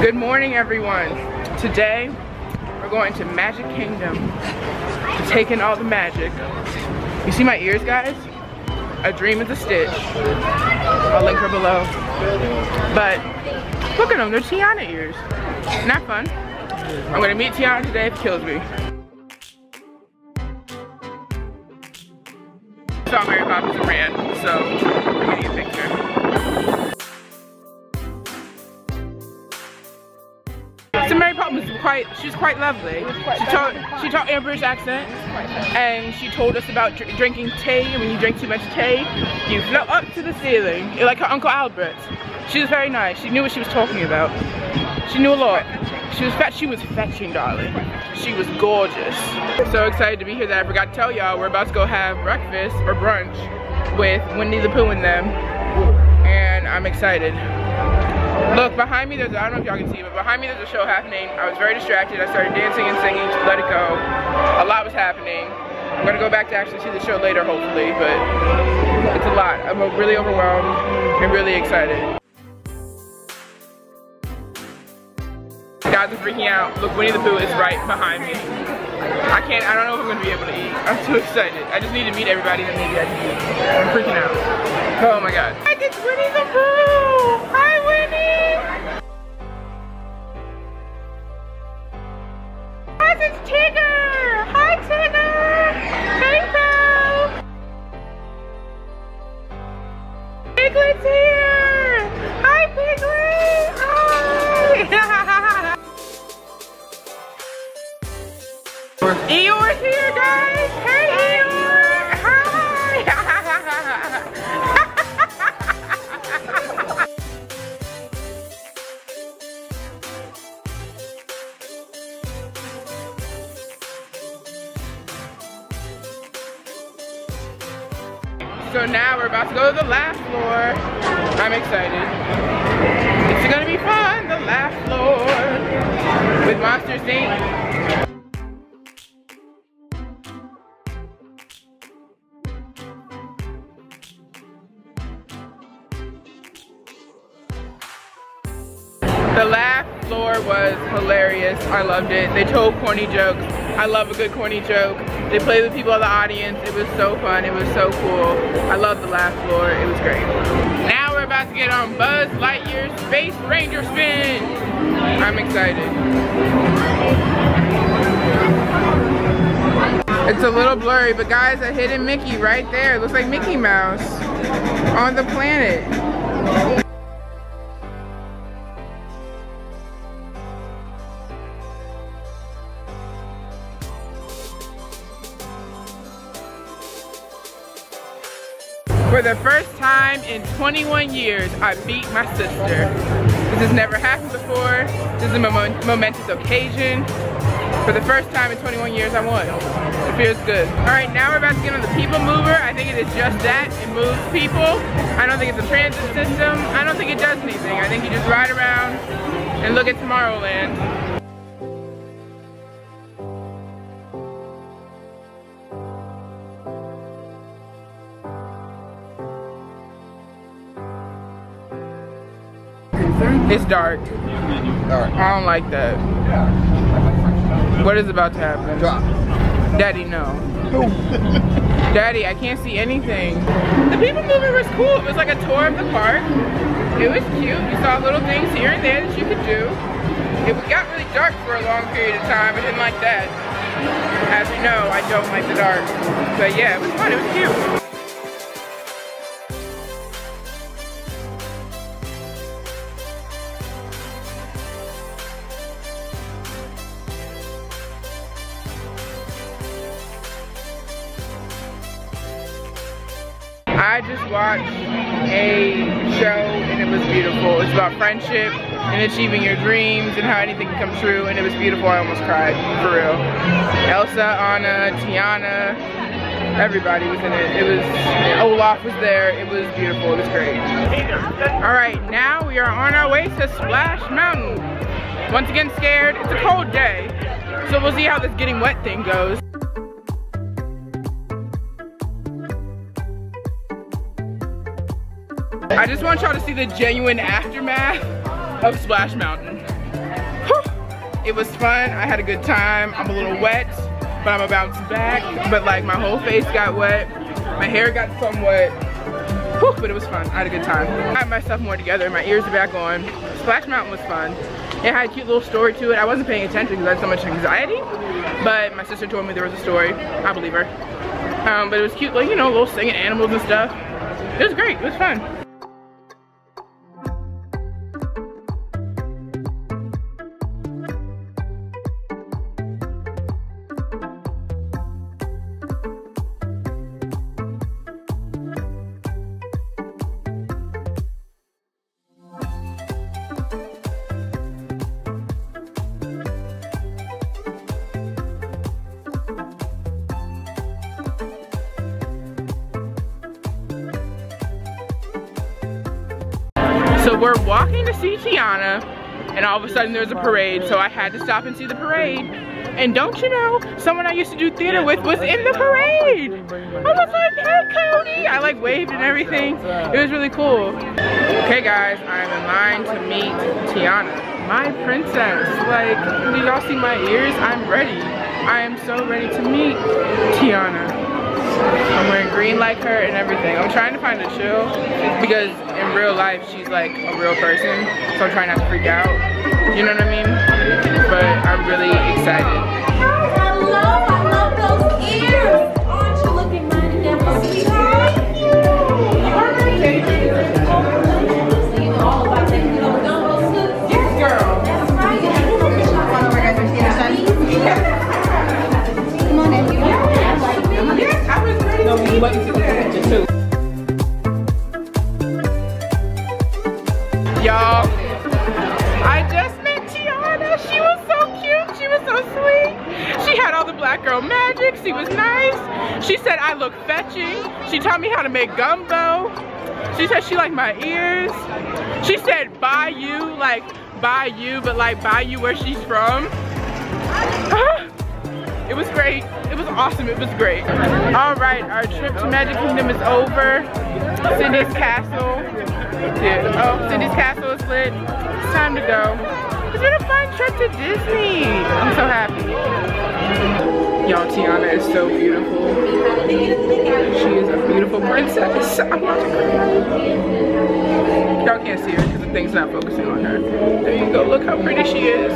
Good morning, everyone. Today, we're going to Magic Kingdom to take in all the magic. You see my ears, guys? A dream is a stitch. I'll link her below. But look at them, they're Tiana ears. Isn't that fun? I'm gonna meet Tiana today if it kills me. I saw Mary Poppins and ran, so I'm gonna get a picture. So Mary Poppins was quite lovely. She taught a British accent, and she told us about drinking tea, and when you drink too much tea, you float up to the ceiling. You're like her Uncle Albert. She was very nice. She knew what she was talking about. She knew a lot. She was fetching, darling. She was gorgeous. I'm so excited to be here that I forgot to tell y'all we're about to go have breakfast or brunch with Winnie the Pooh and them, and I'm excited. Look, behind me there's, I don't know if y'all can see, but behind me there's a show happening. I was very distracted. I started dancing and singing to Let It Go. A lot was happening. I'm gonna go back to actually see the show later, hopefully, but it's a lot. I'm really overwhelmed and really excited. Guys are freaking out. Look, Winnie the Pooh is right behind me. I don't know if I'm gonna be able to eat. I'm too excited. I just need to meet everybody that maybe I can eat. I'm freaking out. Oh my god. Like, it's Winnie the Pooh! Hi, Winnie! Guys, it's Tigger! Hi, Tigger! Hey, Pooh! Piglet's here! Hi, Piglet! Hi! Eeyore's here, guys! Hey, Eeyore! Hi! So now we're about to go to the Laugh Floor. I'm excited. It's gonna be fun, the Laugh Floor with Monsters Inc. The Laugh Floor was hilarious. I loved it. They told corny jokes. I love a good corny joke. They played with people in the audience. It was so fun. It was so cool. I loved the Laugh Floor. It was great. Now we're about to get on Buzz Lightyear's Space Ranger Spin. I'm excited. It's a little blurry, but guys, a hidden Mickey right there. It looks like Mickey Mouse on the planet. For the first time in 21 years, I beat my sister. This has never happened before. This is a momentous occasion. For the first time in 21 years, I won. It feels good. All right, now we're about to get on the people mover. I think it is just that. It moves people. I don't think it's a transit system. I don't think it does anything. I think you just ride around and look at Tomorrowland. It's dark. I don't like that. What is about to happen? Drop. Daddy, no. Daddy, I can't see anything. The people mover was cool. It was like a tour of the park. It was cute. You saw little things here and there that you could do. It got really dark for a long period of time. I didn't like that. As you know, I don't like the dark. But yeah, it was fun. It was cute. I just watched a show and it was beautiful. It's about friendship and achieving your dreams and how anything can come true, and it was beautiful. I almost cried, for real. Elsa, Anna, Tiana, everybody was in it. It was, Olaf was there. It was beautiful. It was great. All right, now we are on our way to Splash Mountain. Once again, scared. It's a cold day, so we'll see how this getting wet thing goes. I just want y'all to see the genuine aftermath of Splash Mountain. It was fun. I had a good time. I'm a little wet, but I'm about to back. But like my whole face got wet. My hair got somewhat, whew, but it was fun. I had a good time. I got myself more together. My ears are back on. Splash Mountain was fun. It had a cute little story to it. I wasn't paying attention because I had so much anxiety, but my sister told me there was a story. I believe her. But it was cute, like, you know, little singing animals and stuff. It was great. It was fun. So we're walking to see Tiana, and all of a sudden there's a parade, so I had to stop and see the parade. And don't you know, someone I used to do theater with was in the parade! I was like, hey Cody! I like waved and everything. It was really cool. Okay guys, I'm in line to meet Tiana, my princess. Like, do y'all see my ears? I'm ready. I am so ready to meet Tiana. I'm wearing green like her and everything. I'm trying to find a chill because in real life she's like a real person, so I'm trying not to freak out. You know what I mean? But I'm really excited. Hello, I love those ears. Aren't you looking magnificent? Thank you. Yes, girl. That's right. Come on, everyone. Yes, I was ready to meet. Y'all, I just met Tiana. She was so cute. She was so sweet. She had all the black girl magic. She was nice. She said I look fetching. She taught me how to make gumbo. She said she liked my ears. She said "By you," like by you, but like by you where she's from. It was great. It was awesome. It was great. All right, our trip to Magic Kingdom is over. Cindy's Castle. Yeah. Oh, Cindy's Castle is lit. It's time to go. It's been a fun trip to Disney. I'm so happy. Y'all, Tiana is so beautiful. She is a beautiful princess. I'm watching her. Y'all can't see her because the thing's not focusing on her. There you go. Look how pretty she is.